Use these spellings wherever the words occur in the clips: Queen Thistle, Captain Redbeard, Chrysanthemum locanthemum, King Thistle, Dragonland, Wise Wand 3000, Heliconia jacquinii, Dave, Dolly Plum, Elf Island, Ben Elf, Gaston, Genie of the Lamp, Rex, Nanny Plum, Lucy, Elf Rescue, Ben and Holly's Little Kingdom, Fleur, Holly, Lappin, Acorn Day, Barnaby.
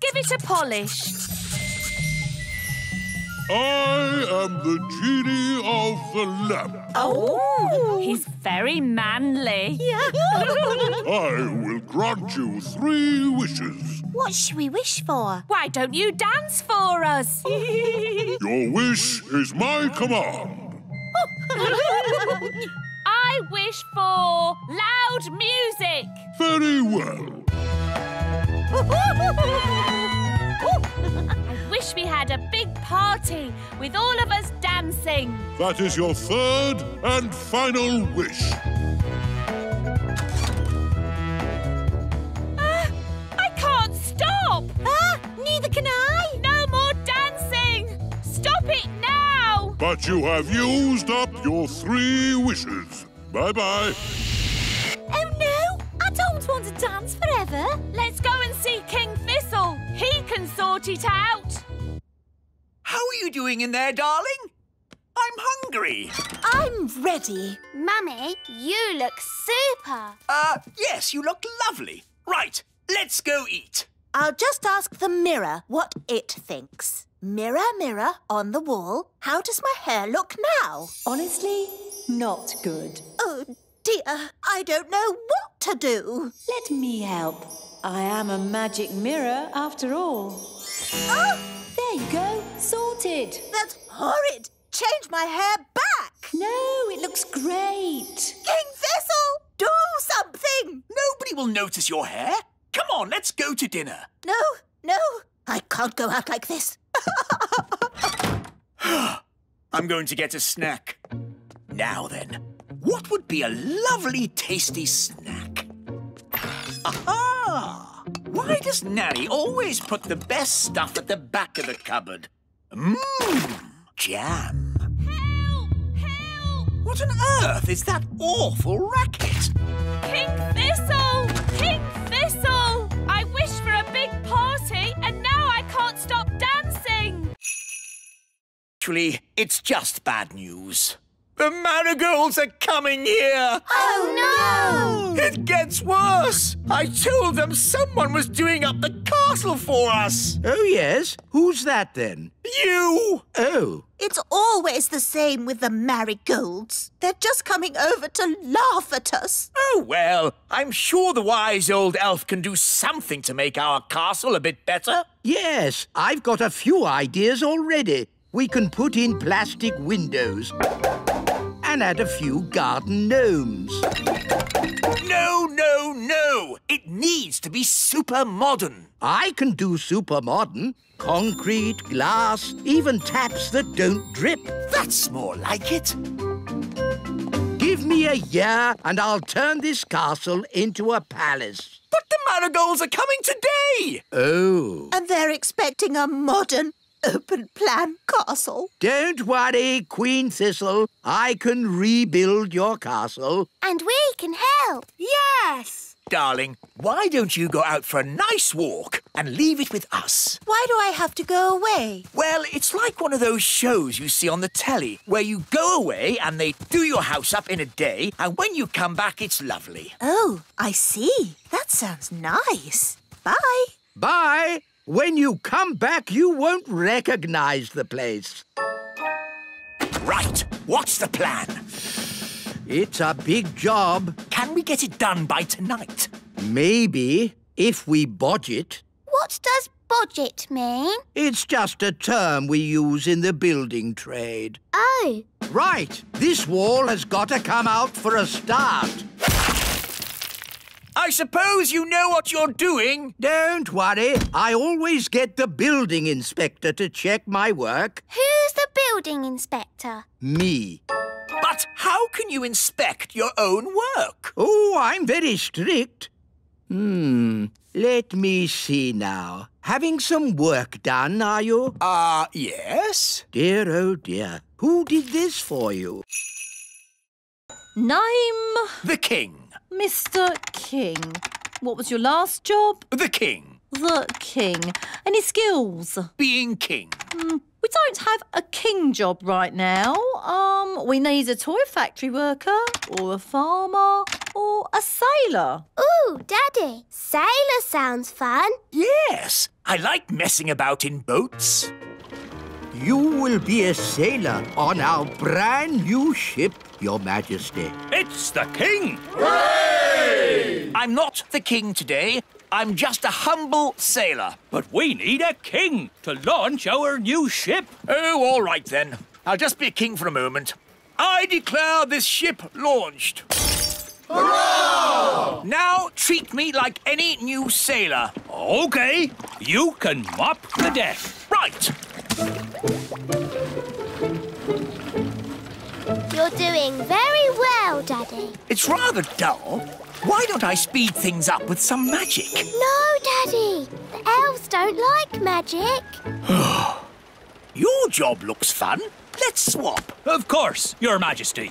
give it a polish. I am the genie of the lamp. Oh, he's very manly. Yeah. I will grant you 3 wishes. What should we wish for? Why don't you dance for us? Your wish is my command. I wish for loud music. Very well. I wish we had a big party with all of us dancing. That is your 3rd and final wish. I can't stop. Neither can I. No more dancing. Stop it now. But you have used up your 3 wishes. Bye-bye. Oh, no. I don't want to dance forever. Let's go and see King Thistle. He can sort it out. How are you doing in there, darling? I'm hungry. I'm ready. Mummy, you look super. Yes, you look lovely. Right, let's go eat. I'll just ask the mirror what it thinks. Mirror, mirror on the wall, how does my hair look now? Honestly, not good. Oh, dear, I don't know what to do. Let me help. I am a magic mirror after all. Oh! There you go, sorted. That's horrid. Change my hair back. No, it looks great. King Thistle, do something. Nobody will notice your hair. Come on, let's go to dinner. No, no, I can't go out like this. I'm going to get a snack. Now then, what would be a lovely, tasty snack? Aha! Why does Nanny always put the best stuff at the back of the cupboard? Mmm, jam. Help! Help! What on earth is that awful racket? King Thistle! King Thistle! I wish for a big party and now I can't stop dancing! Actually, it's just bad news. The marigolds are coming here! Oh, no! It gets worse! I told them someone was doing up the castle for us! Oh, yes? Who's that, then? You! Oh. It's always the same with the marigolds. They're just coming over to laugh at us. Oh, well, I'm sure the wise old elf can do something to make our castle a bit better. Yes, I've got a few ideas already. We can put in plastic windows. And add a few garden gnomes. No, no, no! It needs to be super modern. I can do super modern. Concrete, glass, even taps that don't drip. That's more like it. Give me a year and I'll turn this castle into a palace. But the marigolds are coming today! Oh. And they're expecting a modern... open-plan castle. Don't worry, Queen Thistle. I can rebuild your castle. And we can help. Yes. Darling, why don't you go out for a nice walk and leave it with us? Why do I have to go away? Well, it's like one of those shows you see on the telly where you go away and they do your house up in a day and when you come back, it's lovely. Oh, I see. That sounds nice. Bye. Bye. When you come back, you won't recognise the place. Right. What's the plan? It's a big job. Can we get it done by tonight? Maybe, if we budget. What does budget mean? It's just a term we use in the building trade. Oh. Right. This wall has got to come out for a start. I suppose you know what you're doing. Don't worry. I always get the building inspector to check my work. Who's the building inspector? Me. But how can you inspect your own work? Oh, I'm very strict. Let me see now. Having some work done, are you? Yes. Dear, oh dear. Who did this for you? Naim. The King. Mr. King, what was your last job? The King. The King. Any skills? Being king. We don't have a king job right now. We need a toy factory worker or a farmer or a sailor? Ooh, Daddy, sailor sounds fun. Yes, I like messing about in boats. You will be a sailor on our brand new ship, Your Majesty. It's the King! Hooray! I'm not the King today. I'm just a humble sailor. But we need a King to launch our new ship. Oh, all right then. I'll just be a King for a moment. I declare this ship launched. Hurrah! Now treat me like any new sailor. OK. You can mop the deck. Right. You're doing very well, Daddy. It's rather dull. Why don't I speed things up with some magic? No, Daddy. The elves don't like magic. Your job looks fun. Let's swap. Of course, Your Majesty.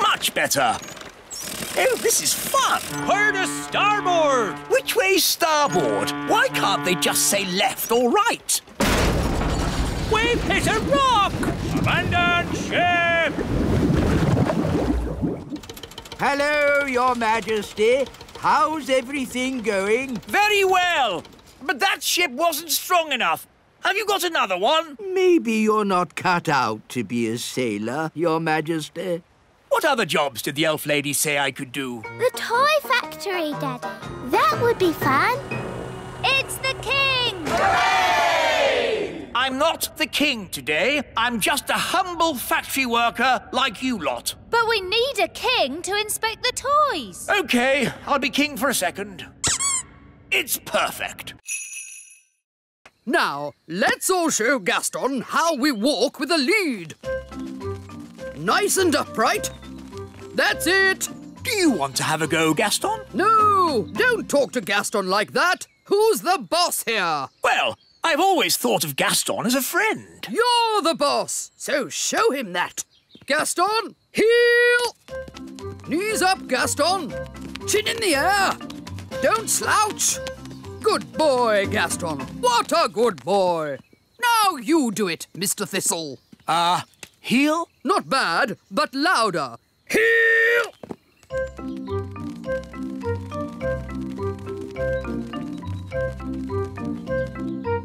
Much better. Oh, this is fun. Hard to starboard. Which way's starboard? Why can't they just say left or right? We've hit a rock. Abandon ship. Hello, Your Majesty. How's everything going? Very well. But that ship wasn't strong enough. Have you got another one? Maybe you're not cut out to be a sailor, Your Majesty. What other jobs did the elf lady say I could do? The toy factory, Daddy. That would be fun. It's the King! Hooray! I'm not the King today. I'm just a humble factory worker like you lot. But we need a King to inspect the toys. OK, I'll be King for a second. It's perfect. Now, let's all show Gaston how we walk with a lead. Nice and upright. That's it. Do you want to have a go, Gaston? No, don't talk to Gaston like that. Who's the boss here? Well, I've always thought of Gaston as a friend. You're the boss, so show him that. Gaston, heel. Knees up, Gaston. Chin in the air. Don't slouch. Good boy, Gaston. What a good boy. Now you do it, Mr. Thistle. Heel? Not bad, but louder. Heel!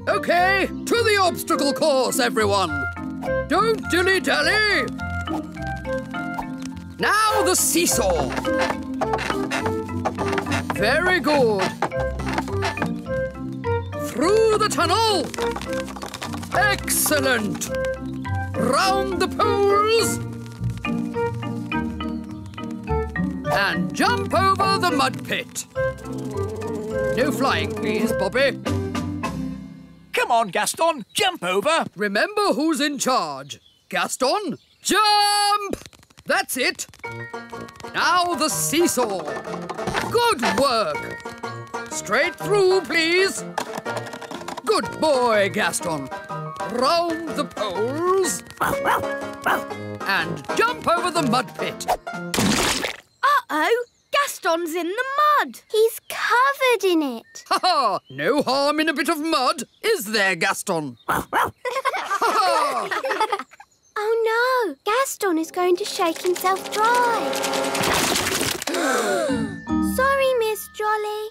OK, to the obstacle course, everyone. Don't dilly-dally. Now the seesaw. Very good. Through the tunnel. Excellent. Round the poles. And jump over the mud pit. No flying, please, Bobby. Come on, Gaston, jump over. Remember who's in charge. Gaston, jump! That's it. Now the seesaw. Good work. Straight through, please. Good boy, Gaston. Round the poles and jump over the mud pit. Uh-oh, Gaston's in the mud. He's covered in it. Ha-ha, no harm in a bit of mud, is there, Gaston? Oh, no, Gaston is going to shake himself dry. Sorry, Miss Jolly.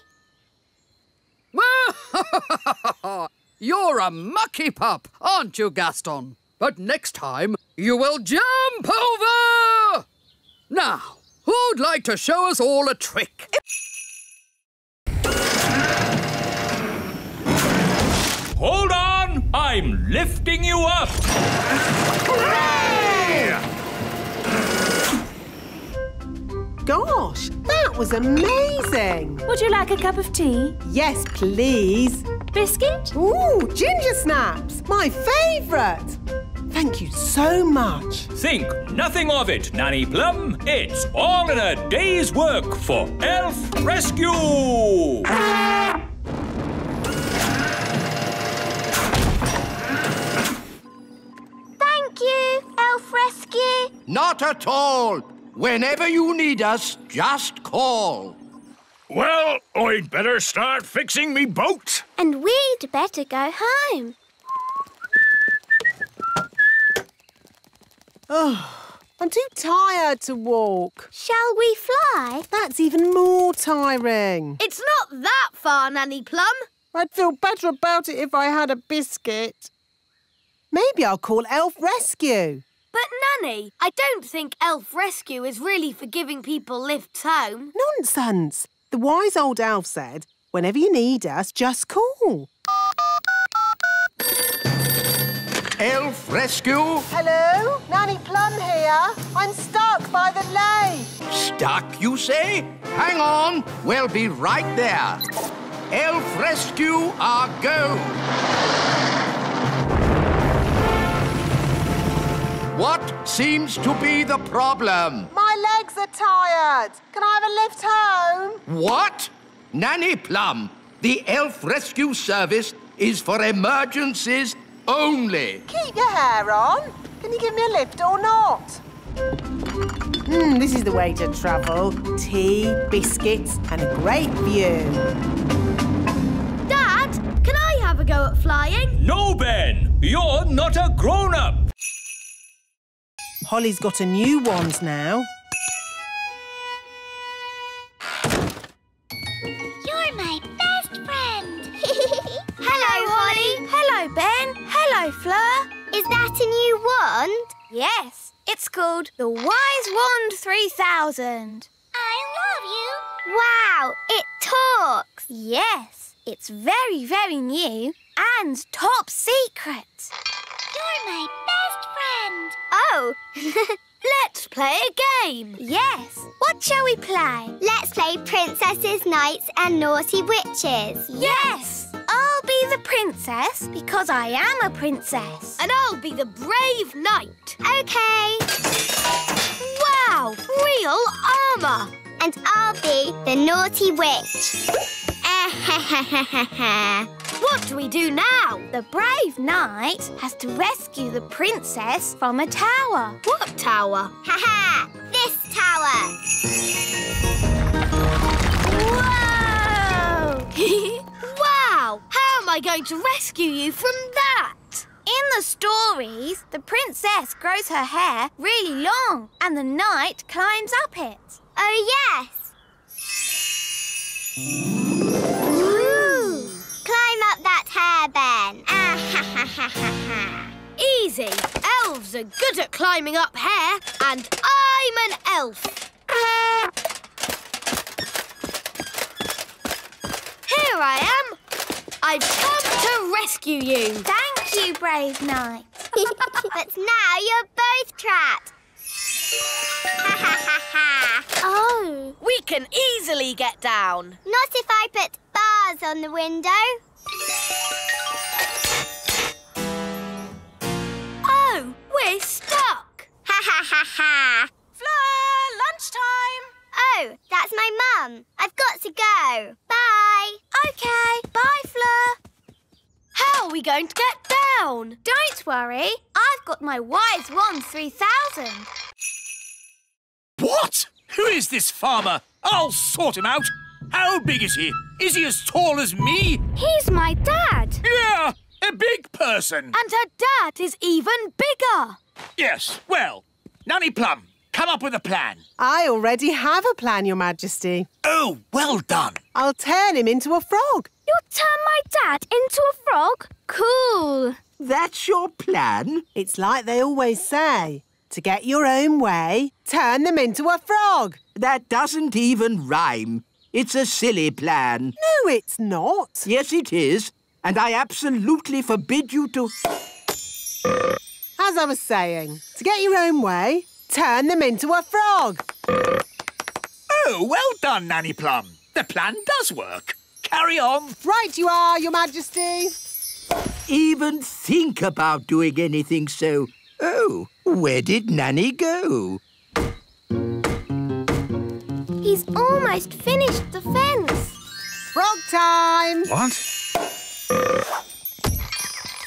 You're a mucky pup, aren't you, Gaston? But next time, you will jump over! Now, who'd like to show us all a trick? Hold on! I'm lifting you up! Hooray! Gosh, that was amazing! Would you like a cup of tea? Yes, please. Biscuit? Ooh, ginger snaps! My favourite! Thank you so much. Think nothing of it, Nanny Plum. It's all in a day's work for Elf Rescue! Thank you, Elf Rescue. Not at all. Whenever you need us, just call. Well, I'd better start fixing me boat. And we'd better go home. Oh, I'm too tired to walk. Shall we fly? That's even more tiring. It's not that far, Nanny Plum. I'd feel better about it if I had a biscuit. Maybe I'll call Elf Rescue. But, Nanny, I don't think Elf Rescue is really for giving people lifts home. Nonsense. The wise old elf said, whenever you need us, just call. Elf Rescue? Hello, Nanny Plum here. I'm stuck by the lake. Stuck, you say? Hang on, we'll be right there. Elf Rescue are go. What seems to be the problem? My legs are tired. Can I have a lift home? What? Nanny Plum, the Elf Rescue service is for emergencies only. Keep your hair on. Can you give me a lift or not? This is the way to travel. Tea, biscuits and a great view. Dad, can I have a go at flying? No, Ben. You're not a grown-up. Holly's got a new wand now. You're my best friend. Hello, Holly. Hello, Ben. Hello, Fleur. Is that a new wand? Yes, it's called the Wise Wand 3000. I love you. Wow, it talks. Yes, it's very, very new and top secret. You're my best friend. Oh, let's play a game. Yes. What shall we play? Let's play princesses, knights and naughty witches. Yes. I'll be the princess because I am a princess. And I'll be the brave knight. OK. Wow, real armour. And I'll be the naughty witch. What do we do now? The brave knight has to rescue the princess from a tower. What tower? Ha-ha! This tower! Whoa! Wow! How am I going to rescue you from that? In the stories, the princess grows her hair really long and the knight climbs up it. Oh, yes! Climb up that hair, Ben. Ah, ha, ha, ha, ha, ha. Easy. Elves are good at climbing up hair, and I'm an elf. Here I am. I've come to rescue you. Thank you, brave knight. But now you're both trapped. Ha, ha, ha, ha. Oh. We can easily get down. Not if I put bars on the window. Oh, we're stuck. Ha, ha, ha, ha. Fleur, lunchtime. Oh, that's my mum. I've got to go. Bye. OK, bye, Fleur. How are we going to get down? Don't worry. I've got my Wise Wand 3000. What? Who is this farmer? I'll sort him out. How big is he? Is he as tall as me? He's my dad. Yeah, a big person. And her dad is even bigger. Yes, well, Nanny Plum, come up with a plan. I already have a plan, Your Majesty. Oh, well done. I'll turn him into a frog. You'll turn my dad into a frog? Cool. That's your plan? It's like they always say. To get your own way, turn them into a frog. That doesn't even rhyme. It's a silly plan. No, it's not. Yes, it is. And I absolutely forbid you to... As I was saying, to get your own way, turn them into a frog. Oh, well done, Nanny Plum. The plan does work. Carry on. Right you are, Your Majesty. Even think about doing anything so... Oh, where did Nanny go? He's almost finished the fence. Frog time! What?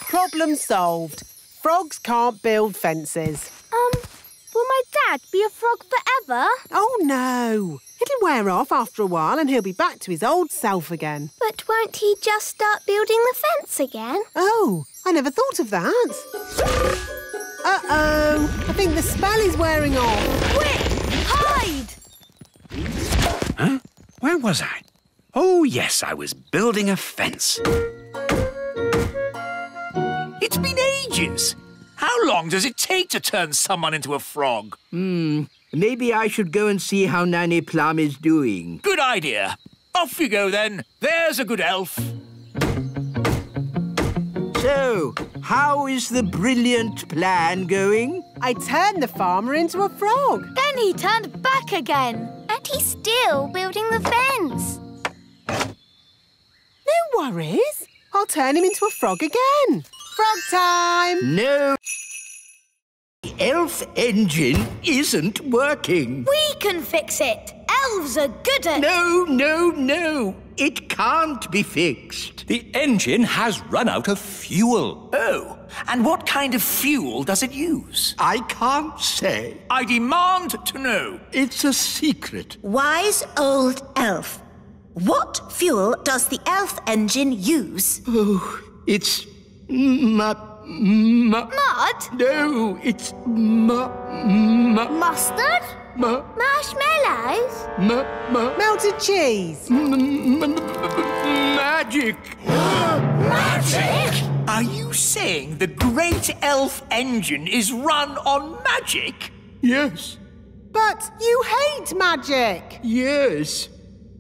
Problem solved. Frogs can't build fences. Will my dad be a frog forever? Oh, no. It'll wear off after a while and he'll be back to his old self again. But won't he just start building the fence again? Oh, I never thought of that. Uh-oh, a think the spell is wearing off. Quick! Hide! Huh? Where was I? Oh, yes, I was building a fence. It's been ages. How long does it take to turn someone into a frog? Maybe I should go and see how Nanny Plum is doing. Good idea. Off you go, then. There's a good elf. So, how is the brilliant plan going? I turned the farmer into a frog. Then he turned back again. And he's still building the fence. No worries. I'll turn him into a frog again. Frog time! No. The elf engine isn't working. We can fix it. Elves are good at... No, no, no. It can't be fixed. The engine has run out of fuel. Oh, and what kind of fuel does it use? I can't say. I demand to know. It's a secret. Wise old elf, what fuel does the elf engine use? Oh, it's... Mud? No, it's mustard? Marshmallows? Melted cheese? Magic! Magic? Are you saying the great elf engine is run on magic? Yes. But you hate magic! Yes.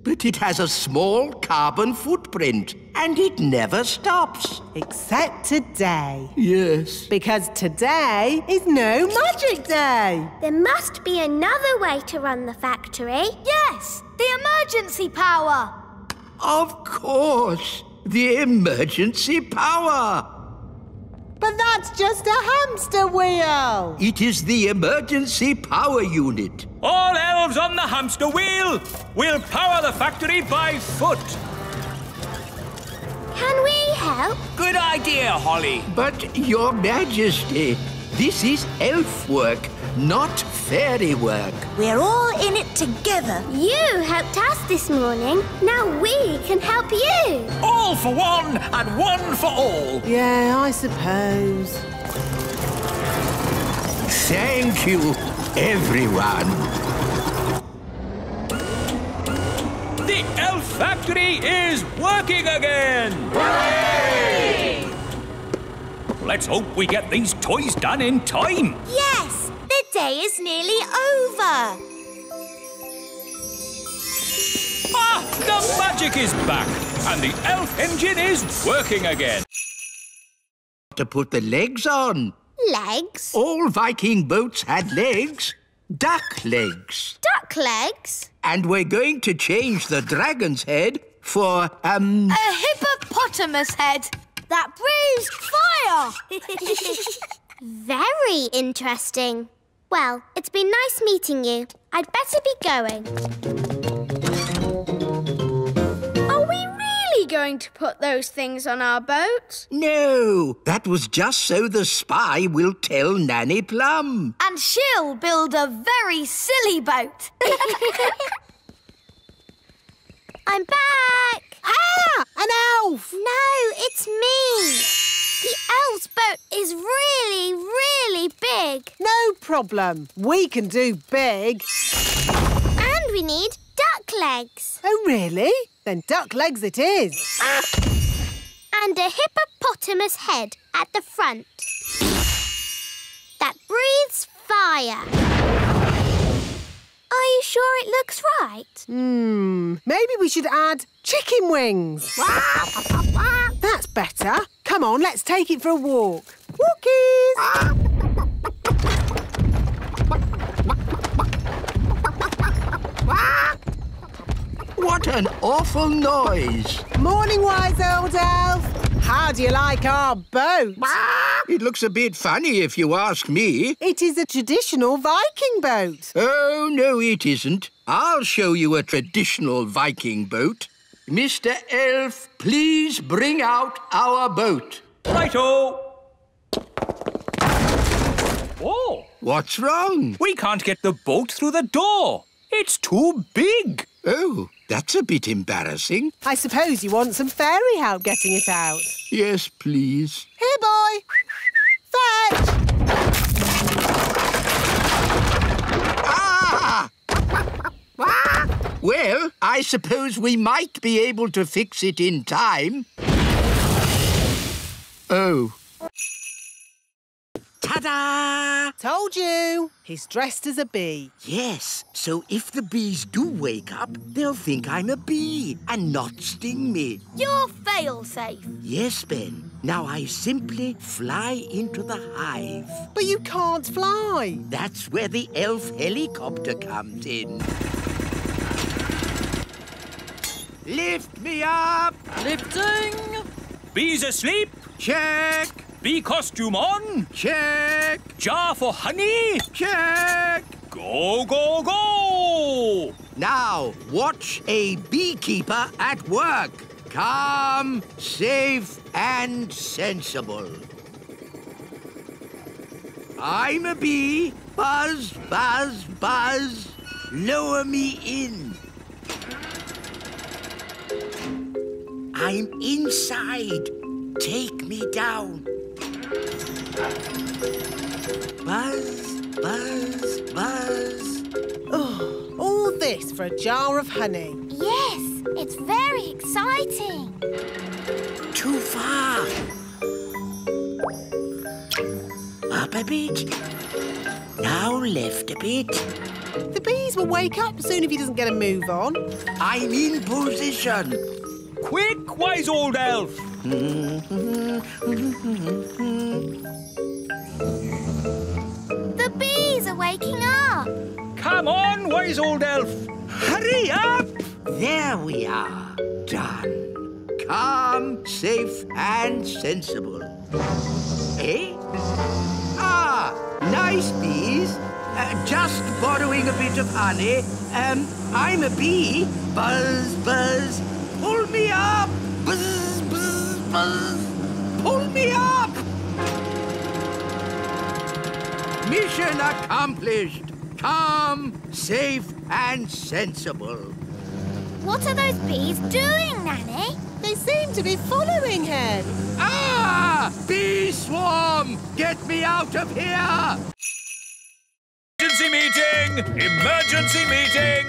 But it has a small carbon footprint, and it never stops. Except today. Yes. Because today is no magic day. There must be another way to run the factory. Yes, the emergency power. Of course, the emergency power. But that's just a hamster wheel. It is the emergency power unit. All elves on the hamster wheel. We'll power the factory by foot. Can we help? Good idea, Holly. But, Your Majesty, this is elf work, not fairy work. We're all in it together. You helped us this morning. Now we can help you. All for one and one for all. Yeah, I suppose. Thank you, everyone. The elf factory is working again. Hooray! Let's hope we get these toys done in time. Yes. The day is nearly over. Ah! The magic is back, and the elf engine is working again. To put the legs on. Legs? All Viking boats had legs. Duck legs. Duck legs? And we're going to change the dragon's head for, a hippopotamus head that breathes fire. Very interesting. Well, it's been nice meeting you. I'd better be going. Are we really going to put those things on our boat? No, that was just so the spy will tell Nanny Plum. And she'll build a very silly boat. I'm back! Ah! An elf! No, it's me! The elf's boat is really, really big. No problem. We can do big. And we need duck legs. Oh, really? Then duck legs it is. And a hippopotamus head at the front. That breathes fire. Are you sure it looks right? Maybe we should add chicken wings. That's better. Come on, let's take it for a walk. Walkies! What an awful noise! Morning, wise old elf. How do you like our boat? It looks a bit funny if you ask me. It is a traditional Viking boat. Oh, no, it isn't. I'll show you a traditional Viking boat. Mr. Elf, please bring out our boat. Righto. Oh. What's wrong? We can't get the boat through the door. It's too big. Oh, that's a bit embarrassing. I suppose you want some fairy help getting it out. Yes, please. Here, boy. Fetch. Well, I suppose we might be able to fix it in time. Oh. Ta-da! Told you! He's dressed as a bee. Yes, so if the bees do wake up, they'll think I'm a bee and not sting me. You're fail-safe. Yes, Ben. Now I simply fly into the hive. But you can't fly. That's where the elf helicopter comes in. Lift me up! Lifting! Bees asleep? Check! Bee costume on? Check. Jar for honey? Check. Go, go, go! Now, watch a beekeeper at work. Calm, safe and sensible. I'm a bee. Buzz, buzz, buzz. Lower me in. I'm inside. Take me down. Buzz, buzz, buzz. Oh, all this for a jar of honey. Yes, it's very exciting. Too far. Up a bit. Now left a bit. The bees will wake up soon if he doesn't get a move on. I'm in position. Quick, wise old elf. The bees are waking up. Come on, wise old elf. Hurry up. There we are. Done. Calm, safe and sensible. Eh? Ah, nice bees. Just borrowing a bit of honey. I'm a bee. Buzz, buzz. Pull me up. Buzz. Buzz. Pull me up! Mission accomplished. Calm, safe and sensible. What are those bees doing, Nanny? They seem to be following her. Ah! Bee swarm! Get me out of here! Emergency meeting! Emergency meeting!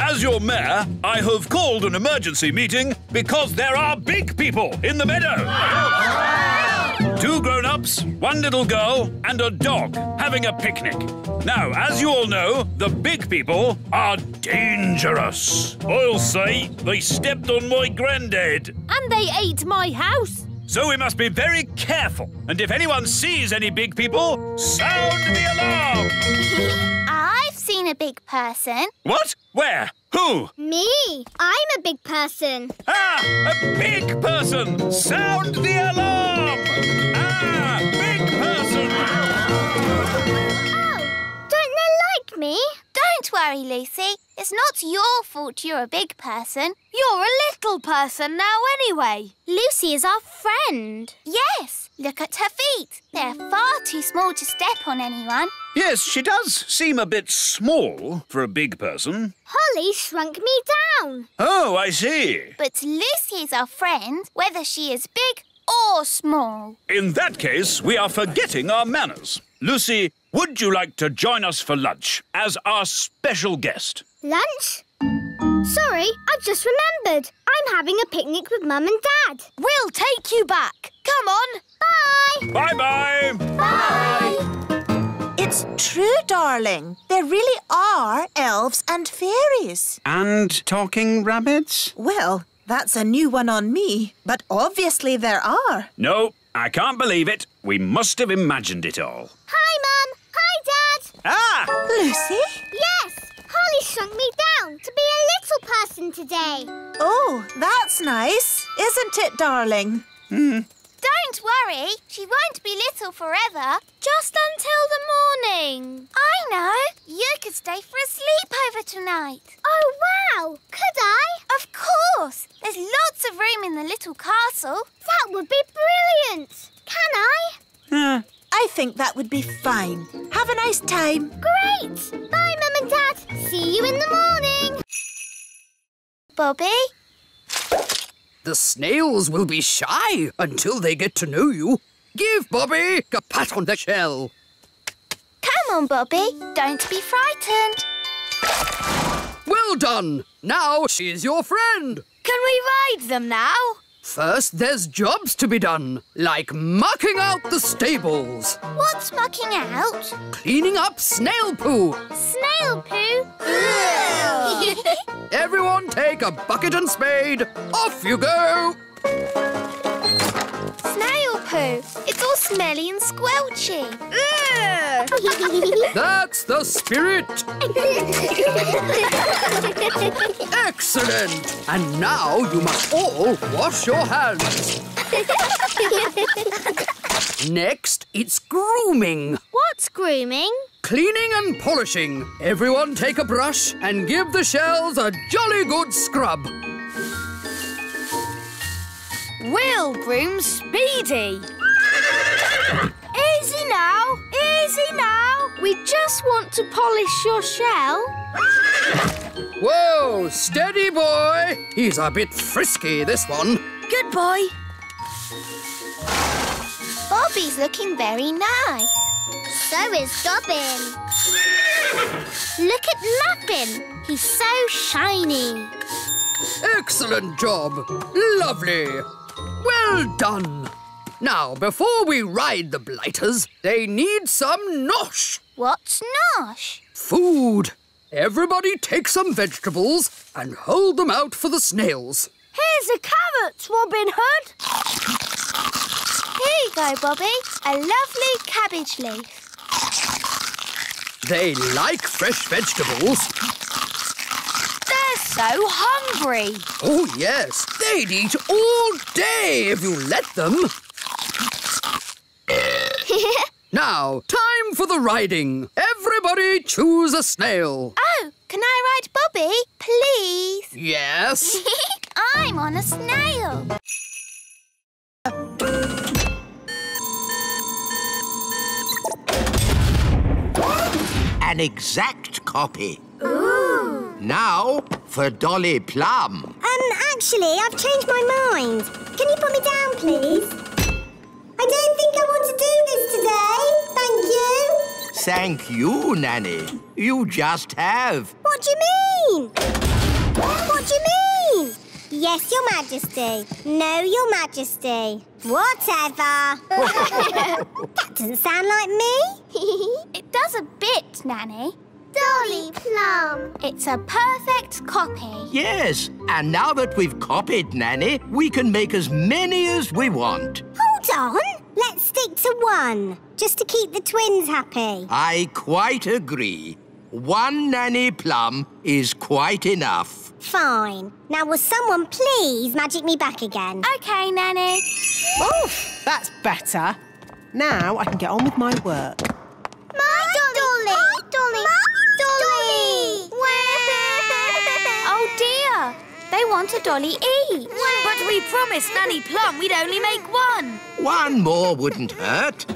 As your mayor, I have called an emergency meeting because there are big people in the meadow. Wow. 2 grown-ups, 1 little girl and a dog having a picnic. Now, as you all know, the big people are dangerous. I'll say they stepped on my granddad. And they ate my house. So we must be very careful. And if anyone sees any big people, sound the alarm. I've seen a big person. What? Where? Who? Me. I'm a big person. Ah, a big person. Sound the alarm. Ah, big person. Oh, don't they like me? Don't worry, Lucy. It's not your fault you're a big person. You're a little person now anyway. Lucy is our friend. Yes. Look at her feet. They're far too small to step on anyone. Yes, she does seem a bit small for a big person. Holly shrunk me down. Oh, I see. But Lucy is our friend, whether she is big or small. In that case, we are forgetting our manners. Lucy, would you like to join us for lunch as our special guest? Lunch? Sorry, I've just remembered. I'm having a picnic with Mum and Dad. We'll take you back. Come on. Bye. Bye-bye. Bye. It's true, darling. There really are elves and fairies. And talking rabbits? Well, that's a new one on me, but obviously there are. No, I can't believe it. We must have imagined it all. Hi, Mum. Hi, Dad. Ah! Lucy? Yes. Holly shrunk me down to be a little person today. Oh, that's nice. Isn't it, darling? Hmm. Don't worry. She won't be little forever. Just until the morning. I know. You could stay for a sleepover tonight. Oh, wow. Could I? Of course. There's lots of room in the little castle. That would be brilliant. Can I? Yeah. I think that would be fine. Have a nice time. Great. Bye, Mum and Dad. See you in the morning. Bobby? The snails will be shy until they get to know you. Give Bobby a pat on the shell. Come on, Bobby. Don't be frightened. Well done! Now she's your friend. Can we ride them now? First, there's jobs to be done, like mucking out the stables. What's mucking out? Cleaning up snail poo. Snail poo? Everyone take a bucket and spade. Off you go. Snail poo. It's all smelly and squelchy. That's the spirit. Excellent. And now you must all wash your hands. Next, it's grooming. What's grooming? Cleaning and polishing. Everyone take a brush and give the shells a jolly good scrub. We'll groom Speedy. Easy now, easy now. We just want to polish your shell. Whoa, steady boy. He's a bit frisky, this one. Good boy. Bobby's looking very nice. So is Dobbin. Look at Lappin. He's so shiny. Excellent job. Lovely. Well done. Now, before we ride the blighters, they need some nosh. What's nosh? Food. Everybody take some vegetables and hold them out for the snails. Here's a carrot, Robin Hood. Here you go, Bobby. A lovely cabbage leaf. They like fresh vegetables. They're so hungry. Oh, yes. They'd eat all day if you let them. Now, time for the riding. Everybody choose a snail. Oh, can I ride Bobby, please? Yes. I'm on a snail. An exact copy. Ooh. Now for Dolly Plum. Actually, I've changed my mind. Can you put me down, please? I don't think I want to do this today. Thank you. Thank you, Nanny. You just have. What do you mean? What do you mean? Yes, Your Majesty. No, Your Majesty. Whatever. That doesn't sound like me. It does a bit, Nanny. Dolly Plum. It's a perfect copy. Yes, and now that we've copied Nanny, we can make as many as we want. Hold on. Let's stick to one, just to keep the twins happy. I quite agree. One Nanny Plum is quite enough. Fine. Now, will someone please magic me back again? OK, Nanny. Oh, that's better. Now I can get on with my work. My Dolly! My Dolly! My Dolly! Oh dear, they want a Dolly each. But we promised Nanny Plum we'd only make one. One more wouldn't hurt.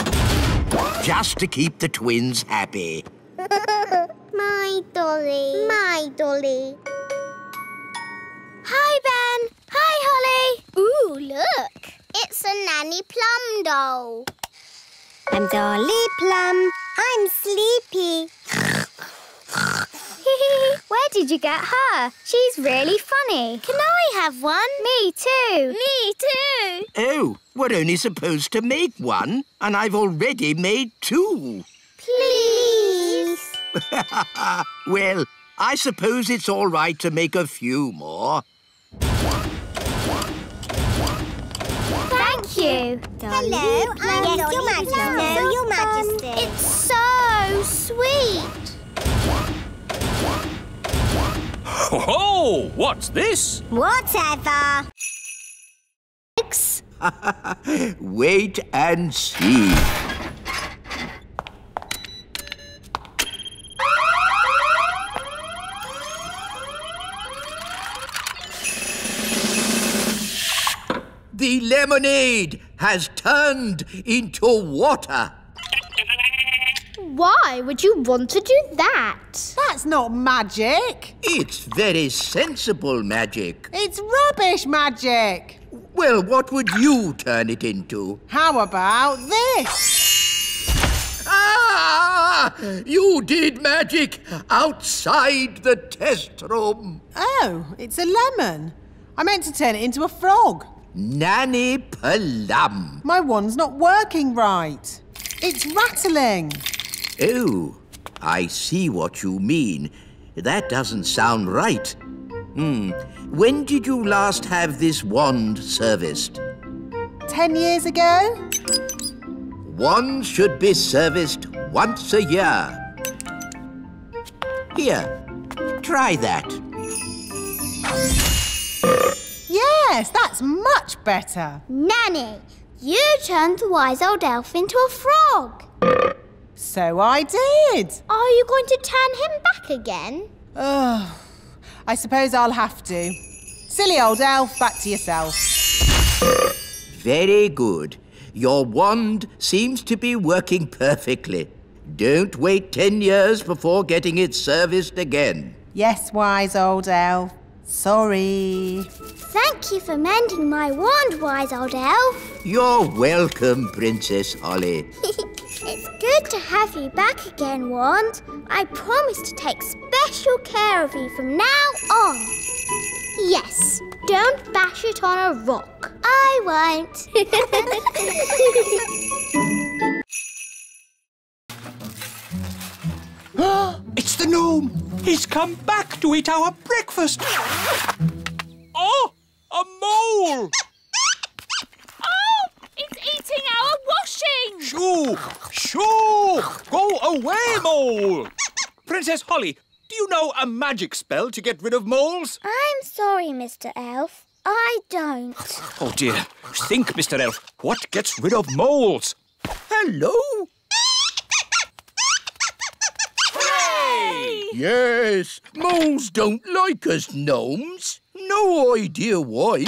Just to keep the twins happy. My Dolly. My Dolly. Hi, Ben. Hi, Holly. Ooh, look. It's a Nanny Plum doll. I'm Dolly Plum. I'm sleepy. Where did you get her? She's really funny. Can I have one? Me too. Me too. Oh, we're only supposed to make one, and I've already made two. Please. Well, I suppose it's all right to make a few more. Thank you. Hello, I'm Dolly. Your Majesty. Hello, Your Majesty. It's so sweet. Oh, what's this? Whatever. Wait and see. The lemonade has turned into water. Why would you want to do that? That's not magic. It's very sensible magic. It's rubbish magic. Well, what would you turn it into? How about this? Ah! You did magic outside the test room. Oh, it's a lemon. I meant to turn it into a frog. Nanny Plum. My wand's not working right. It's rattling. Oh, I see what you mean. That doesn't sound right. When did you last have this wand serviced? 10 years ago. Wands should be serviced once a year. Here, try that. Yes, that's much better. Nanny, you turned the wise old elf into a frog. So I did. Are you going to turn him back again? Oh, I suppose I'll have to. Silly old elf, back to yourself. Very good. Your wand seems to be working perfectly. Don't wait 10 years before getting it serviced again. Yes, wise old elf. Sorry. Thank you for mending my wand, wise old elf. You're welcome, Princess Holly. It's good to have you back again, Wand. I promise to take special care of you from now on. Yes, don't bash it on a rock. I won't. It's the gnome. He's come back to eat our breakfast. Oh, a mole. Oh, it's eating our washing. Shoo, shoo. Go away, mole. Princess Holly, do you know a magic spell to get rid of moles? I'm sorry, Mr. Elf. I don't. Oh, dear. Think, Mr. Elf, what gets rid of moles? Hello? Hey! Yes, moles don't like us gnomes. No idea why.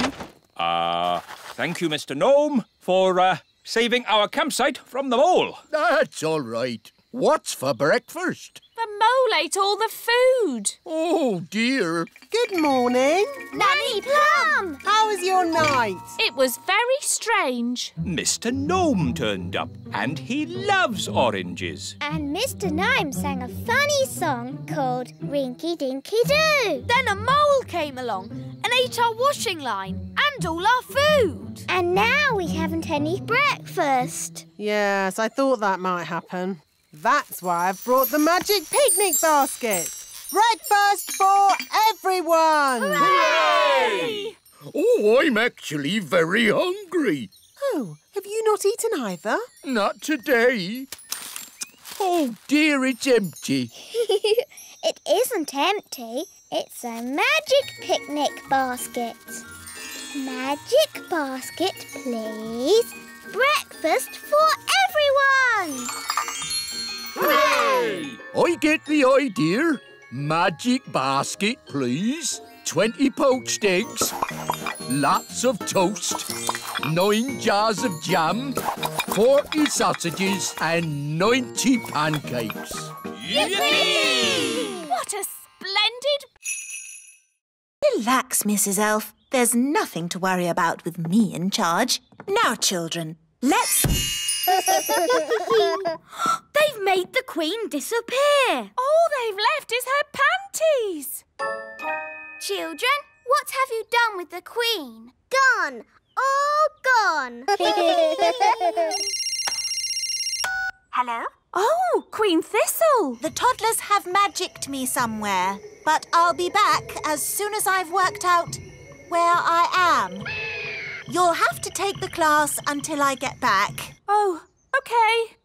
Thank you, Mr. Gnome, for saving our campsite from the mole. That's all right. What's for breakfast? The mole ate all the food. Oh, dear. Good morning. Nanny Plum! How was your night? It was very strange. Mr. Gnome turned up, and he loves oranges. And Mr. Gnome sang a funny song called Rinky Dinky Doo. Then a mole came along and ate our washing line and all our food. And now we haven't any breakfast. Yes, I thought that might happen. That's why I've brought the magic picnic basket. Breakfast for everyone! Hooray! Oh, I'm actually very hungry. Oh, have you not eaten either? Not today. Oh, dear, it's empty. It isn't empty. It's a magic picnic basket. Magic basket, please. Breakfast for everyone! Hooray! I get the idea. Magic basket, please. 20 poached eggs, lots of toast, 9 jars of jam, 40 sausages and 90 pancakes. Yippee! What a splendid... Relax, Mrs. Elf. There's nothing to worry about with me in charge. Now, children, let's... They've made the Queen disappear. All they've left is her panties. Children, what have you done with the Queen? Gone. All gone. Hello? Oh, Queen Thistle. The toddlers have magicked me somewhere, but I'll be back as soon as I've worked out where I am. You'll have to take the class until I get back. Oh, OK.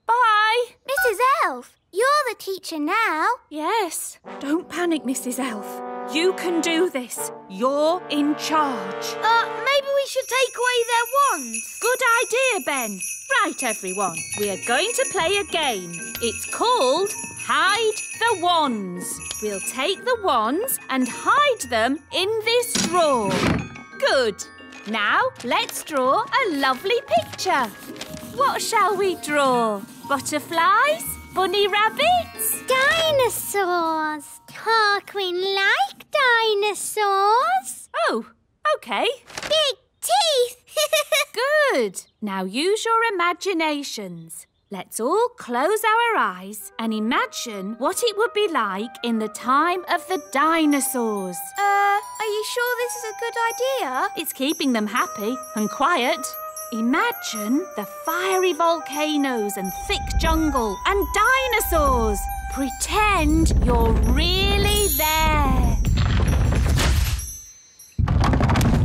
Bye. Mrs. Elf, you're the teacher now. Yes. Don't panic, Mrs. Elf. You can do this. You're in charge. Maybe we should take away their wands. Good idea, Ben. Right, everyone. We are going to play a game. It's called Hide the Wands. We'll take the wands and hide them in this drawer. Good. Now, let's draw a lovely picture. What shall we draw? Butterflies? Bunny rabbits? Dinosaurs! Our Queen likes dinosaurs. Oh, OK. Big teeth! Good. Now use your imaginations. Let's all close our eyes and imagine what it would be like in the time of the dinosaurs. Are you sure this is a good idea? It's keeping them happy and quiet. Imagine the fiery volcanoes and thick jungle and dinosaurs. Pretend you're really there.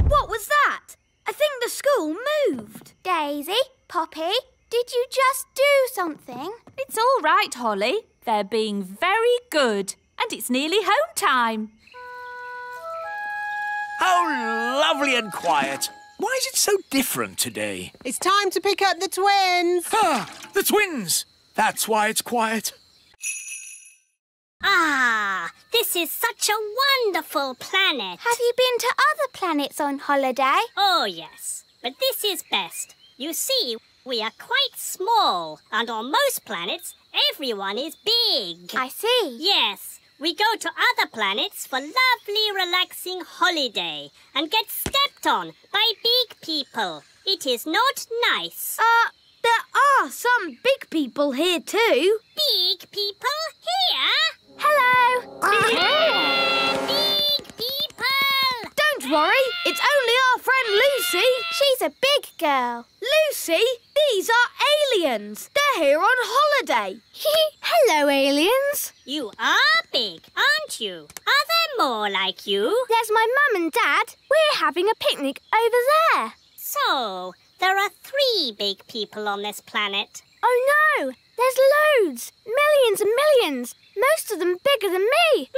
What was that? I think the school moved. Daisy, Poppy, did you just do something? It's all right, Holly. They're being very good, and it's nearly home time. How lovely and quiet. Why is it so different today? It's time to pick up the twins. Ah, the twins! That's why it's quiet. Ah, this is such a wonderful planet. Have you been to other planets on holiday? Oh, yes, but this is best. You see, we are quite small, and on most planets, everyone is big. I see. Yes, we go to other planets for lovely, relaxing holiday and get stepped on by big people. It is not nice. There are some big people here too. Big people here? Hello! Big people! Don't worry, it's only our friend Lucy. She's a big girl. Lucy, these are aliens. They're here on holiday. Hello, aliens. You are big, aren't you? Are there more like you? There's my mum and dad. We're having a picnic over there. So, there are 3 big people on this planet. Oh, no! There's loads! Millions and millions! Most of them bigger than me!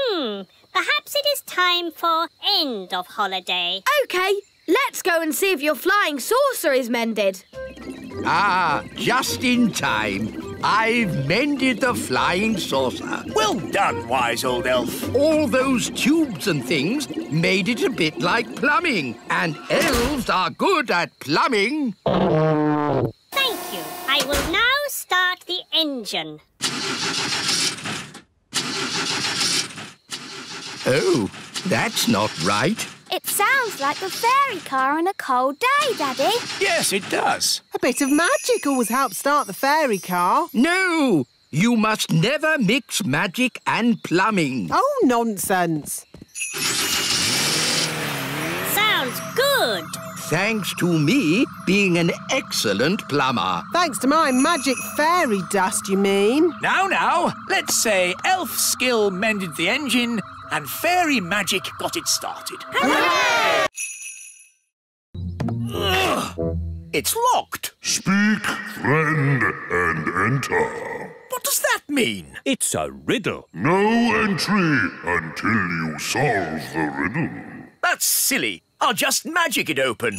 Perhaps it is time for end of holiday. OK, let's go and see if your flying saucer is mended. Ah, just in time. I've mended the flying saucer. Well done, wise old elf. All those tubes and things made it a bit like plumbing, and elves are good at plumbing. Thank you. I will now start the engine. Oh, that's not right. It sounds like a fairy car on a cold day, Daddy. Yes, it does. A bit of magic always helps start the fairy car. No, you must never mix magic and plumbing. Oh, nonsense. Sounds good. Thanks to me being an excellent plumber. Thanks to my magic fairy dust, you mean? Now, let's say elf skill mended the engine and fairy magic got it started. Hooray! Ugh, it's locked. Speak, friend, and enter. What does that mean? It's a riddle. No entry until you solve the riddle. That's silly. I'll just magic it open.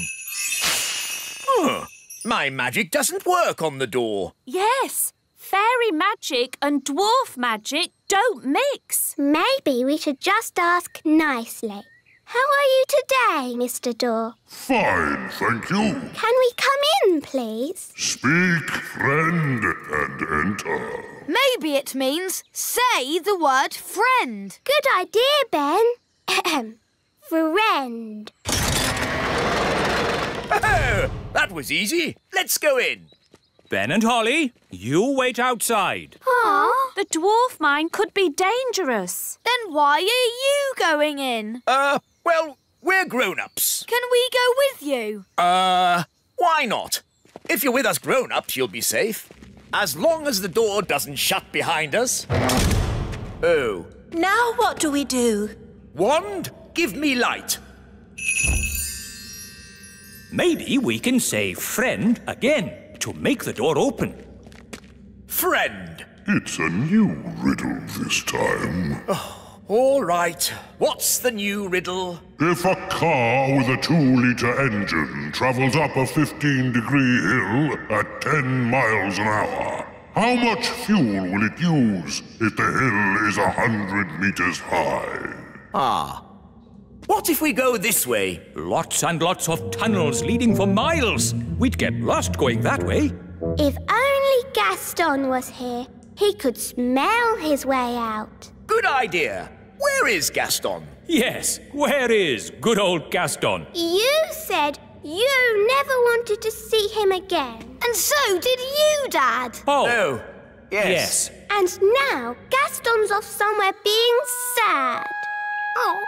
My magic doesn't work on the door. Yes, fairy magic and dwarf magic don't mix. Maybe we should just ask nicely. How are you today, Mr. Door? Fine, thank you. Can we come in, please? Speak, friend, and enter. Maybe it means say the word friend. Good idea, Ben. Friend. Oh, that was easy. Let's go in. Ben and Holly, you wait outside. Aww. The dwarf mine could be dangerous. Then why are you going in? Well, we're grown-ups. Can we go with you? Why not? If you're with us grown-ups, you'll be safe. As long as the door doesn't shut behind us. Oh. Now what do we do? Wand? Give me light. Maybe we can say friend again to make the door open. Friend. It's a new riddle this time. Oh, all right. What's the new riddle? If a car with a 2-litre engine travels up a 15-degree hill at 10 miles an hour, how much fuel will it use if the hill is 100 metres high? Ah. What if we go this way? Lots and lots of tunnels leading for miles. We'd get lost going that way. If only Gaston was here, he could smell his way out. Good idea. Where is Gaston? Yes, where is good old Gaston? You said you never wanted to see him again. And so did you, Dad. Oh. No. Yes. Yes. And now Gaston's off somewhere being sad. Oh.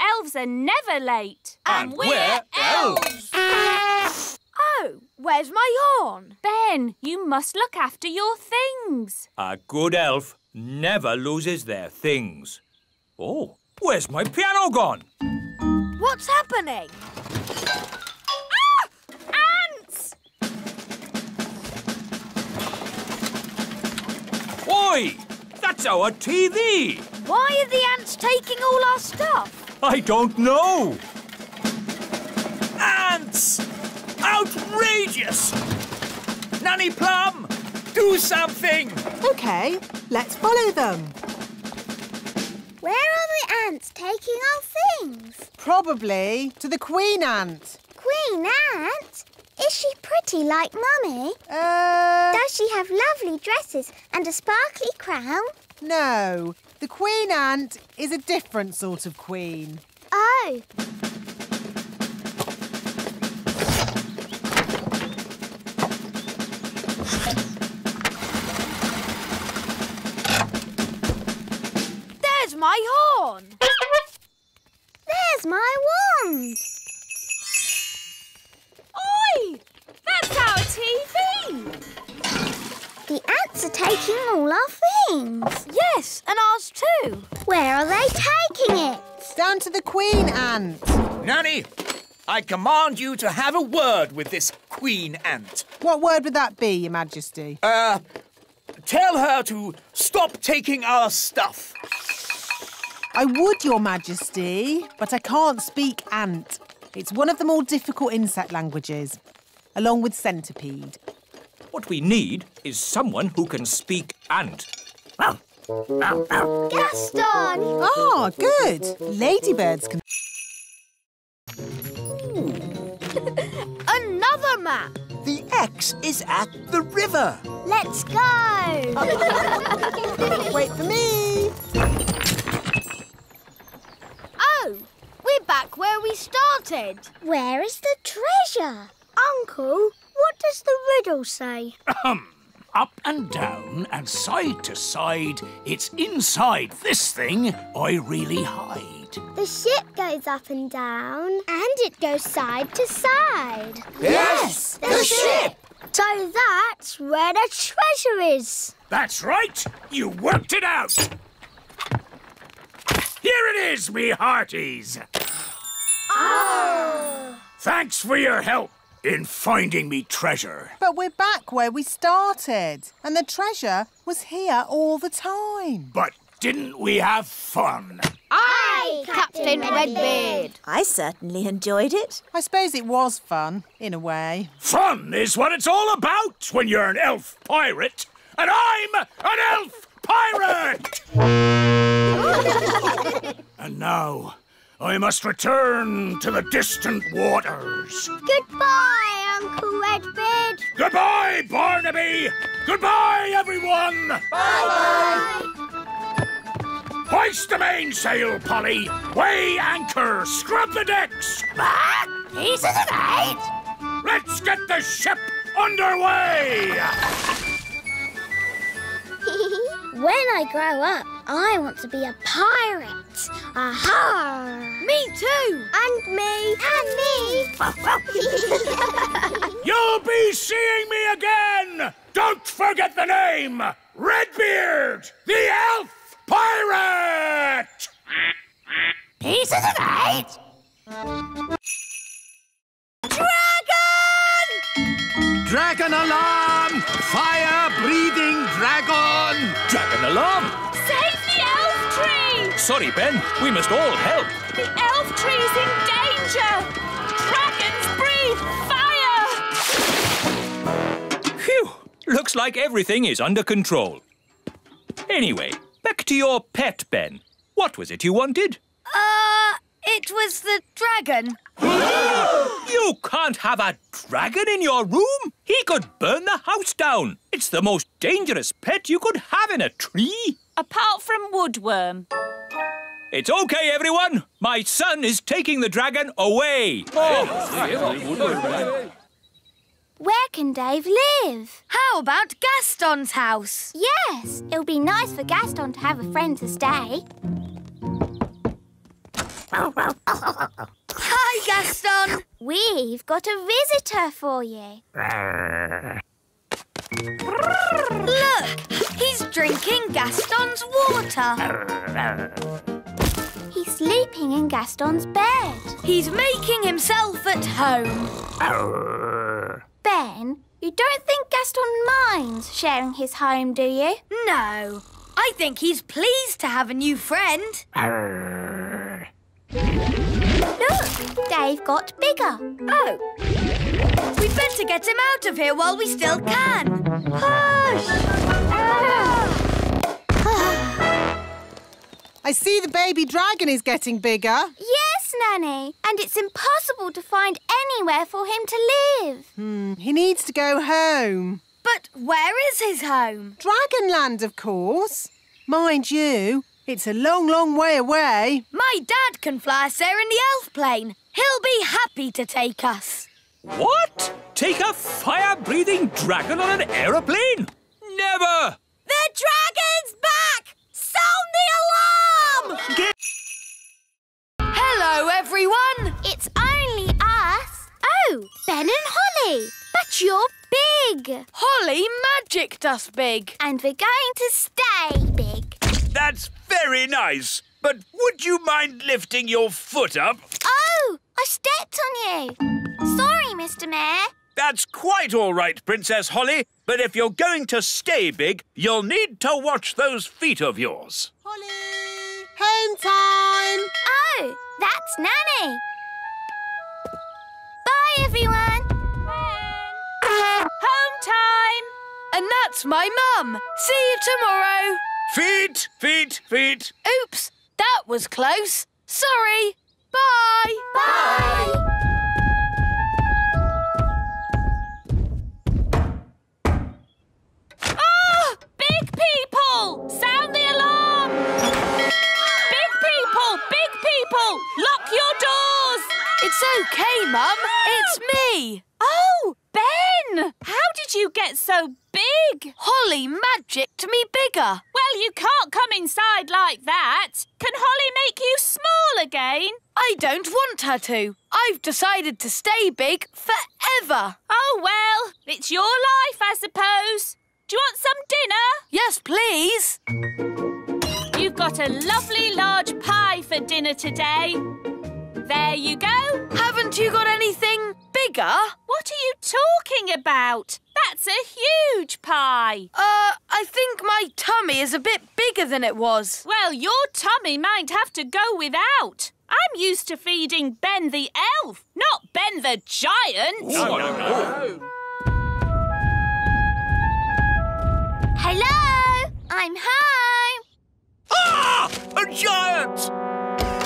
Elves are never late. And we're elves. Oh, where's my horn? Ben, you must look after your things. A good elf never loses their things. Oh, where's my piano gone? What's happening? Oi! That's our TV! Why are the ants taking all our stuff? I don't know! Ants! Outrageous! Nanny Plum, do something! OK, let's follow them. Where are the ants taking our things? Probably to the Queen Ant. Queen Ant? Is she pretty like Mummy? Does she have lovely dresses and a sparkly crown? No. The Queen Ant is a different sort of queen. Oh. There's my horn. There's my wand. Oi! That's our TV! The ants are taking all our things. Yes, and ours too. Where are they taking it? Down to the Queen Ant. Nanny, I command you to have a word with this Queen Ant. What word would that be, Your Majesty? Tell her to stop taking our stuff. I would, Your Majesty, but I can't speak ant. It's one of the more difficult insect languages, along with centipede. What we need is someone who can speak ant. Gaston! Ah, good. Ladybirds can... Another map! The X is at the river. Let's go! Wait for me! Oh! We're back where we started. Where is the treasure? Uncle, what does the riddle say? Up and down and side to side, it's inside this thing I really hide. The ship goes up and down. And it goes side to side. Yes, the ship! So that's where the treasure is. That's right, you worked it out. Here it is, me hearties! Oh! Thanks for your help in finding me treasure. But we're back where we started, and the treasure was here all the time. But didn't we have fun? Aye, Captain Redbeard! I certainly enjoyed it. I suppose it was fun, in a way. Fun is what it's all about when you're an elf pirate, and I'm an elf pirate! And now, I must return to the distant waters. Goodbye, Uncle Redbeard. Goodbye, Barnaby. Goodbye, everyone. Bye-bye. Hoist the mainsail, Polly. Weigh anchor. Scrub the decks. Ah, pieces of eight. Let's get the ship underway. When I grow up, I want to be a pirate. Aha! Me too! And me! And me! You'll be seeing me again! Don't forget the name! Redbeard, the Elf Pirate! Pieces of eight! Dragon! Dragon alarm! Fire-breathing dragon! Dragon alarm! Sorry, Ben. We must all help. The elf tree's in danger. Dragons breathe fire. Phew. Looks like everything is under control. Anyway, back to your pet, Ben. What was it you wanted? It was the dragon. You can't have a dragon in your room. He could burn the house down. It's the most dangerous pet you could have in a tree. Apart from woodworm. It's okay, everyone. My son is taking the dragon away. Oh. Where can Dave live? How about Gaston's house? Yes, it'll be nice for Gaston to have a friend to stay. Hi, Gaston. We've got a visitor for you. Look, he's drinking Gaston's water. He's sleeping in Gaston's bed. He's making himself at home. Ben, you don't think Gaston minds sharing his home, do you? No. I think he's pleased to have a new friend. Look, Dave got bigger. Oh. We'd better get him out of here while we still can. Push! I see the baby dragon is getting bigger. Yes, Nanny, and it's impossible to find anywhere for him to live. He needs to go home. But where is his home? Dragonland, of course. Mind you, it's a long, long way away. My dad can fly us there in the elf plane. He'll be happy to take us. What? Take a fire-breathing dragon on an aeroplane? Never! The dragon's back! Sound the alarm! Hello, everyone! It's only us. Oh, Ben and Holly. But you're big. Holly magicked us big. And we're going to stay big. That's very nice. But would you mind lifting your foot up? Oh, I stepped on you. Sorry, Mr. Mayor. That's quite all right, Princess Holly. But if you're going to stay big, you'll need to watch those feet of yours. Holly! Home time! Oh, that's Nanny. Bye, everyone. Bye. Home time! And that's my mum. See you tomorrow. Feet, feet, feet. Oops, that was close. Sorry. Bye. Bye. Bye. Sound the alarm! Big people, lock your doors! It's okay, Mum. It's me. Oh, Ben! How did you get so big? Holly magicked me bigger. Well, you can't come inside like that. Can Holly make you small again? I don't want her to. I've decided to stay big forever. Oh, well, it's your life, I suppose. Do you want some dinner? Yes, please. You've got a lovely large pie for dinner today. There you go. Haven't you got anything bigger? What are you talking about? That's a huge pie. I think my tummy is a bit bigger than it was. Well, your tummy might have to go without. I'm used to feeding Ben the elf, not Ben the giant. No, no, no. Hello! I'm home! Ah! A giant!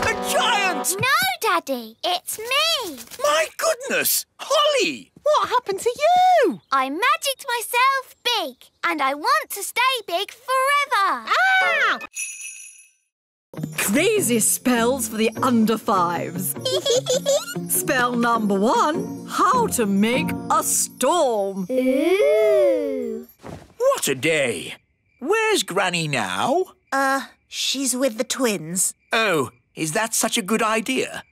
A giant! No, Daddy, it's me! My goodness! Holly! What happened to you? I magicked myself big, and I want to stay big forever! Ah! Crazy spells for the under-fives. Spell number 1, how to make a storm. Ooh. What a day. Where's Granny now? She's with the twins. Oh, is that such a good idea?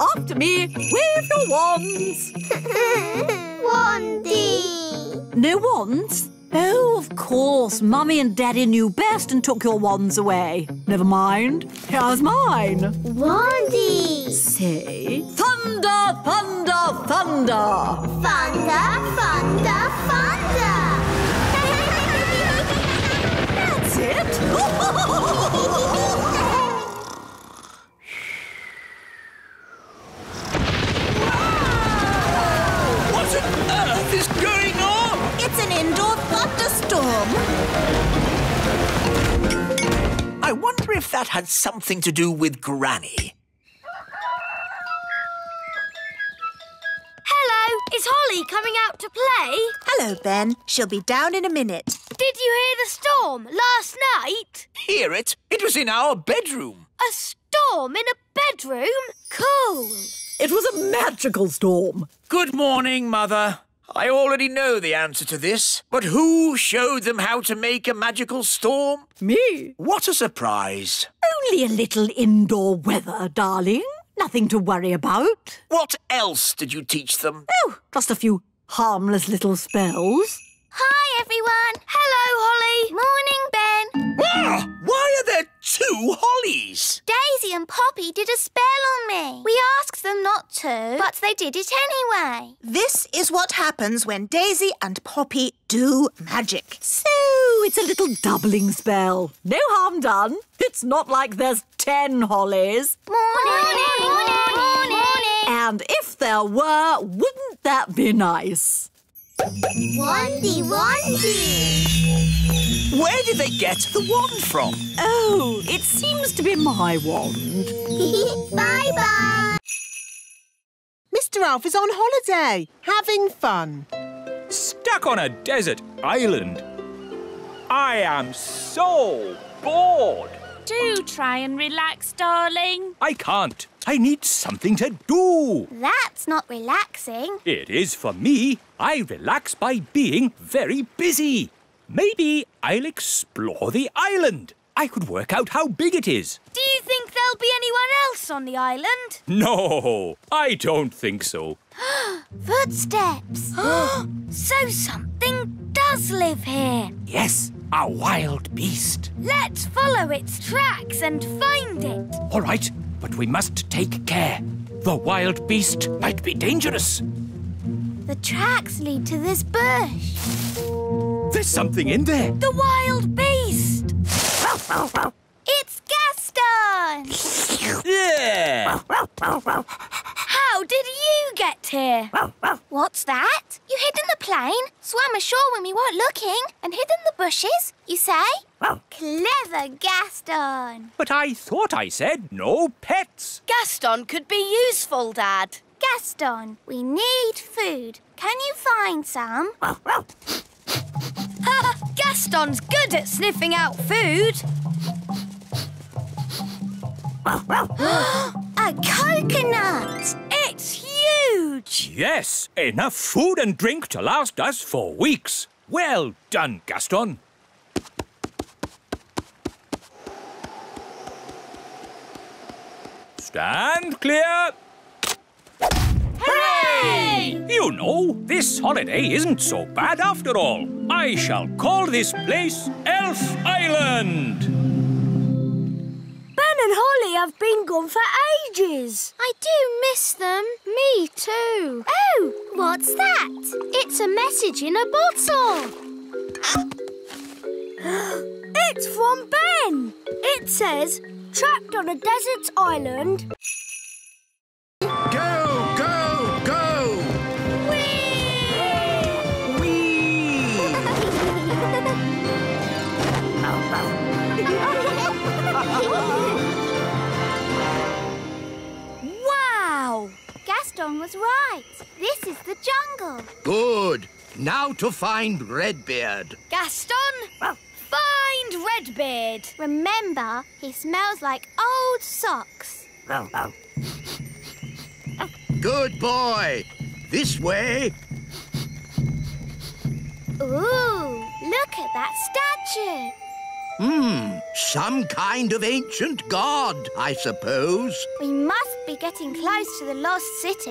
After me, wave your wands. Wandy. No wands? Oh, of course. Mummy and Daddy knew best and took your wands away. Never mind. Here's mine. Wandy. Say, thunder, thunder, thunder. Thunder, thunder, thunder. That's it. What on earth is going on? It's an indoor thunderstorm. I wonder if that had something to do with Granny. Hello, is Holly coming out to play? Hello, Ben. She'll be down in a minute. Did you hear the storm last night? Hear it? It was in our bedroom. A storm in a bedroom? Cool. It was a magical storm. Good morning, Mother. I already know the answer to this, but who showed them how to make a magical storm? Me. What a surprise. Only a little indoor weather, darling. Nothing to worry about. What else did you teach them? Oh, just a few harmless little spells. Hi, everyone. Hello, Holly. Morning, Ben. Ah, why are there two Hollies? Daisy and Poppy did a spell on me. We asked them not to, but they did it anyway. This is what happens when Daisy and Poppy do magic. So it's a little doubling spell. No harm done. It's not like there's 10 Hollies. Morning. And if there were, wouldn't that be nice? Wandy! Where did they get the wand from? Oh, it seems to be my wand. Bye-bye! Mr. Elf is on holiday, having fun. Stuck on a desert island. I am so bored. Do try and relax, darling. I can't. I need something to do. That's not relaxing. It is for me. I relax by being very busy. Maybe I'll explore the island. I could work out how big it is. Do you think there'll be anyone else on the island? No, I don't think so. Footsteps. So something does live here. Yes. A wild beast. Let's follow its tracks and find it. All right, but we must take care. The wild beast might be dangerous. The tracks lead to this bush. There's something in there. The wild beast. It's Gaston. Yeah. How did you get here? What's that? You hid in the plane, swam ashore when we weren't looking, and hid in the bushes, you say? Clever Gaston. But I thought I said no pets. Gaston could be useful, Dad. Gaston, we need food. Can you find some? Gaston's good at sniffing out food. A coconut! It's huge! Yes, enough food and drink to last us for weeks. Well done, Gaston. Stand clear. Hooray! You know, this holiday isn't so bad after all. I shall call this place Elf Island. Ben and Holly have been gone for ages. I do miss them. Me too. Oh, what's that? It's a message in a bottle. It's from Ben. It says, trapped on a desert island. Go, go, go! Whee! Whee! Gaston was right. This is the jungle. Good. Now to find Redbeard. Gaston, find Redbeard. Remember, he smells like old socks. Good boy. This way. Ooh, look at that statue. Some kind of ancient god, I suppose. We must be getting close to the lost city.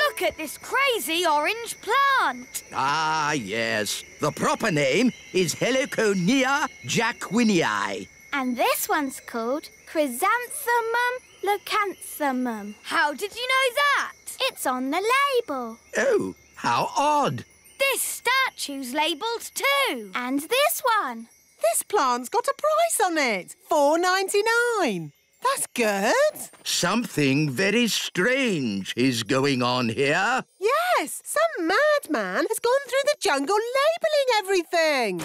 Look at this crazy orange plant. Ah, yes. The proper name is Heliconia jacquinii. And this one's called Chrysanthemum locanthemum. How did you know that? It's on the label. Oh, how odd. This statue's labelled too. And this one. This plant's got a price on it, $4.99. That's good. Something very strange is going on here. Yes, some madman has gone through the jungle labelling everything.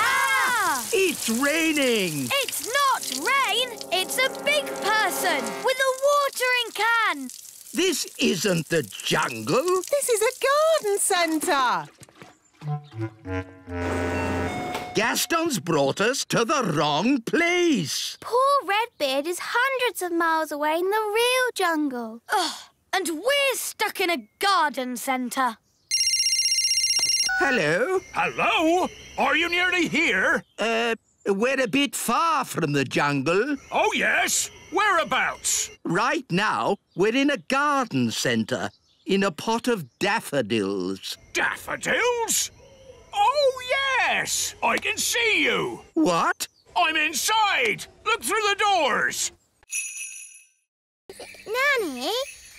Ah! It's raining. It's not rain, it's a big person with a watering can. This isn't the jungle. This is a garden centre. Gaston's brought us to the wrong place. Poor Redbeard is hundreds of miles away in the real jungle. Ugh, and we're stuck in a garden centre. Hello? Hello? Are you nearly here? We're a bit far from the jungle. Oh, yes? Whereabouts? Right now, we're in a garden centre, in a pot of daffodils. Daffodils? Oh, yes! I can see you. What? I'm inside. Look through the doors. Nanny,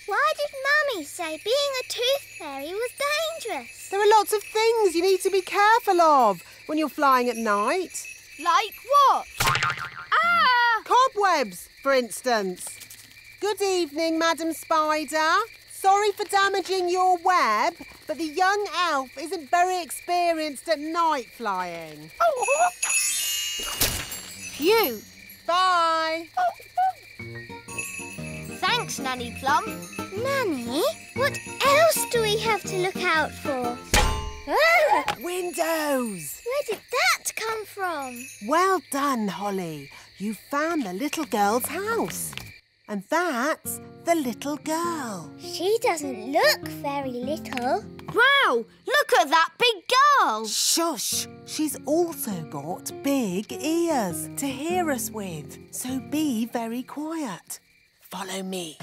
why did Mummy say being a tooth fairy was dangerous? There are lots of things you need to be careful of when you're flying at night. Like what? Ah! Cobwebs, for instance. Good evening, Madam Spider. Sorry for damaging your web, but the young elf isn't very experienced at night flying. Oh! Phew! Bye! Thanks, Nanny Plum. Nanny, what else do we have to look out for? Ah! Windows! Where did that come from? Well done, Holly. You found the little girl's house. And that's the little girl. She doesn't look very little. Wow! Look at that big girl! Shush! She's also got big ears to hear us with. So be very quiet. Follow me.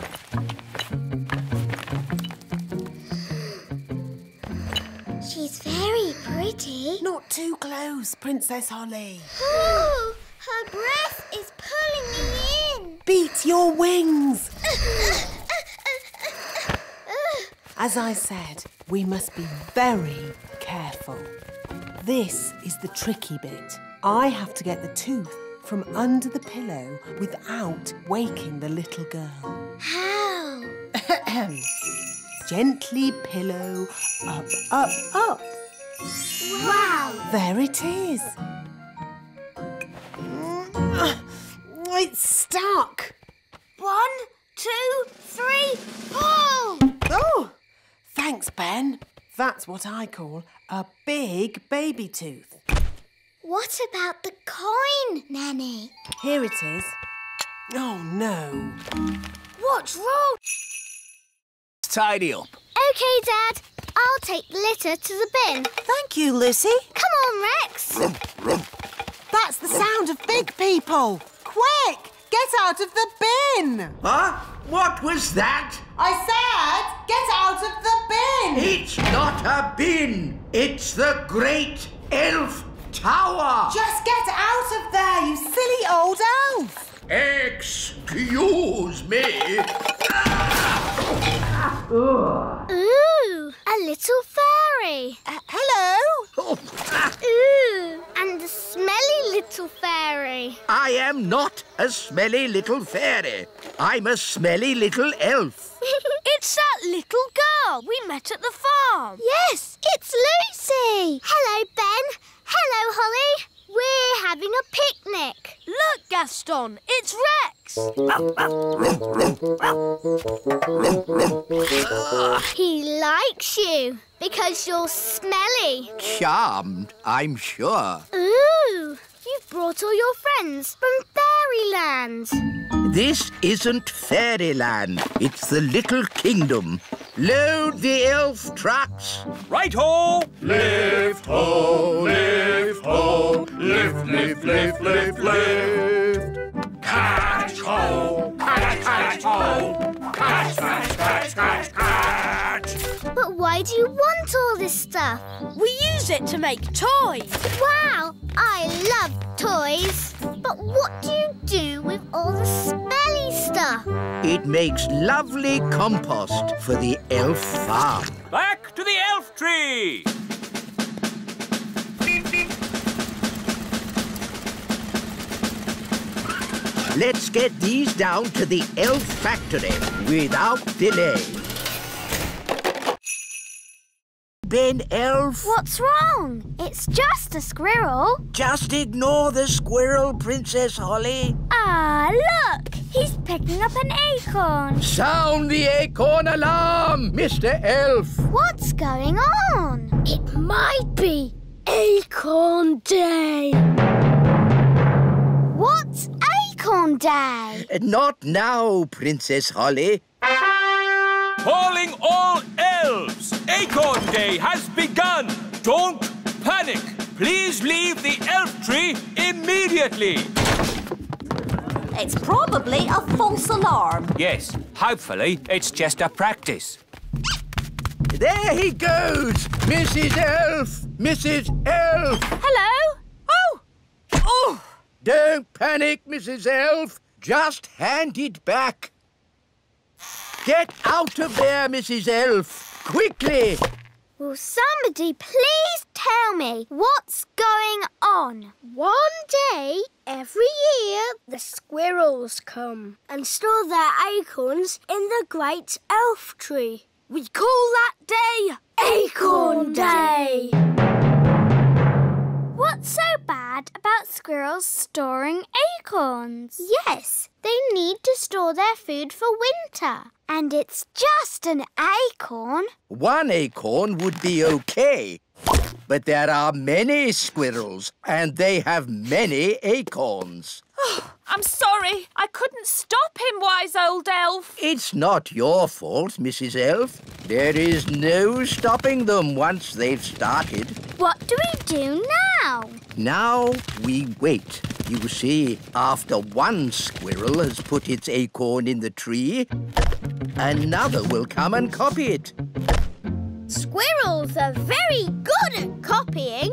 She's very pretty. Not too close, Princess Holly. Oh, her breath is pulling me in. Beat your wings. As I said, we must be very careful. This is the tricky bit. I have to get the tooth from under the pillow without waking the little girl. How? Gently pillow up, up, up. Wow! There it is. It's stuck. 1, 2, 3, pull! Oh! Thanks, Ben. That's what I call a big baby tooth. What about the coin, Nanny? Here it is. Oh, no. What's wrong? Tidy up. OK, Dad. I'll take the litter to the bin. Thank you, Lucy. Come on, Rex. That's the sound of big people. Quick, get out of the bin. Huh? What was that? I said, get out of the bin. It's not a bin. It's the great elf tower. Just get out of there, you silly old elf. Excuse me. Ooh, a little fairy. Hello. Ooh, and a smelly little fairy. I am not a smelly little fairy. I'm a smelly little elf. It's that little girl we met at the farm. Yes, it's Lucy. Hello, Ben. Hello, Holly. We're having a picnic. Look, Gaston, it's Rex. He likes you because you're smelly. Charmed, I'm sure. Ooh, you've brought all your friends from Fairyland. This isn't Fairyland, it's the Little Kingdom. Load the elf trucks. Right-ho! Lift-ho, lift-ho, lift, lift, lift, lift, lift. Catch-ho, catch, catch-ho, catch, catch, catch, catch, catch. But why do you want all this stuff? We use it to make toys. Wow, I love toys. But what do you do with all the smelly stuff? It makes lovely compost for the elf farm. Back to the elf tree! Let's get these down to the elf factory without delay. Ben Elf. What's wrong? It's just a squirrel. Just ignore the squirrel, Princess Holly. Ah, look! He's picking up an acorn. Sound the acorn alarm, Mr. Elf. What's going on? It might be Acorn Day. What's Acorn Day? Not now, Princess Holly. Calling all elves! Acorn Day has begun! Don't panic! Please leave the elf tree immediately! It's probably a false alarm. Yes, hopefully it's just a practice. There he goes! Mrs. Elf! Mrs. Elf! Hello? Oh! Oh! Don't panic, Mrs. Elf. Just hand it back. Get out of there, Mrs. Elf. Quickly! Will somebody please tell me what's going on? One day every year the squirrels come and store their acorns in the great elf tree. We call that day Acorn Day. What's so bad about squirrels storing acorns? Yes, they need to store their food for winter. And it's just an acorn. One acorn would be okay, but there are many squirrels and they have many acorns. Oh, I'm sorry. I couldn't stop him, wise old elf. It's not your fault, Mrs. Elf. There is no stopping them once they've started. What do we do now? Now we wait. You see, after one squirrel has put its acorn in the tree, another will come and copy it. Squirrels are very good at copying.